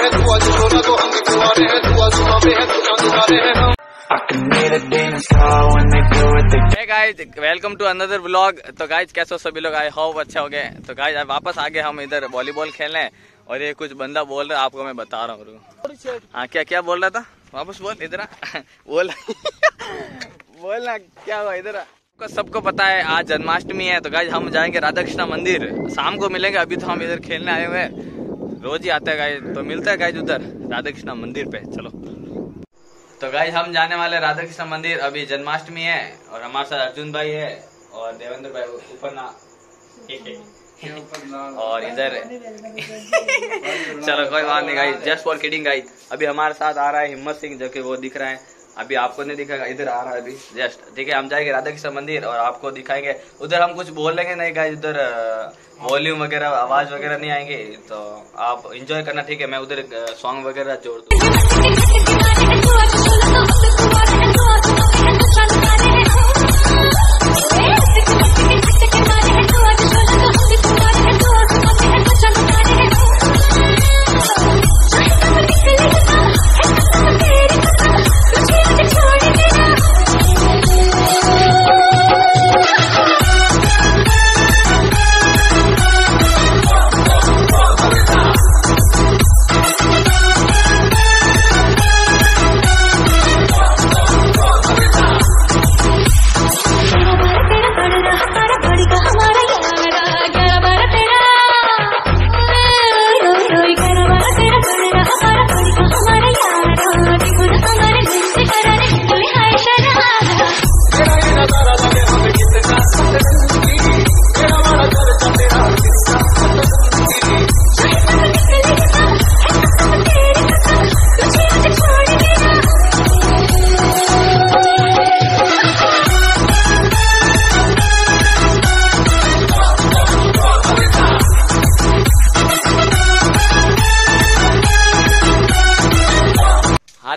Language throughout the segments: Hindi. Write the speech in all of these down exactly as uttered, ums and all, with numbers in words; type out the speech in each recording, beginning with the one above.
हैं तू आज सोना तो हम दिखवा रहे हैं तू आज सुना पे है तू ना दिखा रहे हैं हम। Hey guys, welcome to another vlog। तो गाइज कैसे हो सभी लोग, आए हो अच्छे हो गए। तो गाइज वापस आ गए हम इधर वॉलीबॉल खेलने हैं और ये कुछ बंदा बोल रहा है, आपको मैं बता रहा हूँ। हाँ क्या क्या बोल रहा था, वापस बोल इधर बोल बोलना क्या हुआ इधर। सबको पता है आज जन्माष्टमी है, तो गाइज हम जाएंगे राधा कृष्णा मंदिर, शाम को मिलेंगे। अभी तो हम इधर खेलने आए हुए हैं, रोज ही आते हैं गाइज, तो मिलता है गाइज उधर राधा कृष्णा मंदिर पे। चलो तो गाइज हम जाने वाले राधा कृष्णा मंदिर, अभी जन्माष्टमी है और हमारे साथ अर्जुन भाई है और देवेंद्र भाई ऊपर ना और इधर चलो कोई बात नहीं guys, just for kidding guys. अभी हमारे साथ आ रहा है हिम्मत सिंह, जो कि वो दिख रहा है अभी, आपको नहीं दिखाएगा, इधर आ रहा है अभी जस्ट। ठीक है, हम जाएंगे राधा कृष्ण मंदिर और आपको दिखाएंगे। उधर हम कुछ बोलेंगे नहीं गाइज, उधर वॉल्यूम वगैरह आवाज वगैरह नहीं आएंगे, तो आप एंजॉय करना। ठीक है, मैं उधर सॉन्ग वगैरह जोड़ दूँ।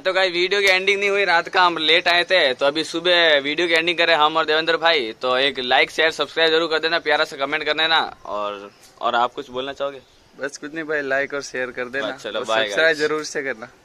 तो गाइस वीडियो की एंडिंग नहीं हुई, रात का हम लेट आए थे, तो अभी सुबह वीडियो की एंडिंग करें हम और देवेंद्र भाई। तो एक लाइक शेयर सब्सक्राइब जरूर कर देना, प्यारा से कमेंट कर देना। और और आप कुछ बोलना चाहोगे? बस कुछ नहीं भाई, लाइक और शेयर कर देना, सब्सक्राइब जरूर से करना।